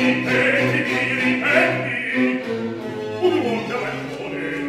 Ripeti, ripeti, un mondo è fuori.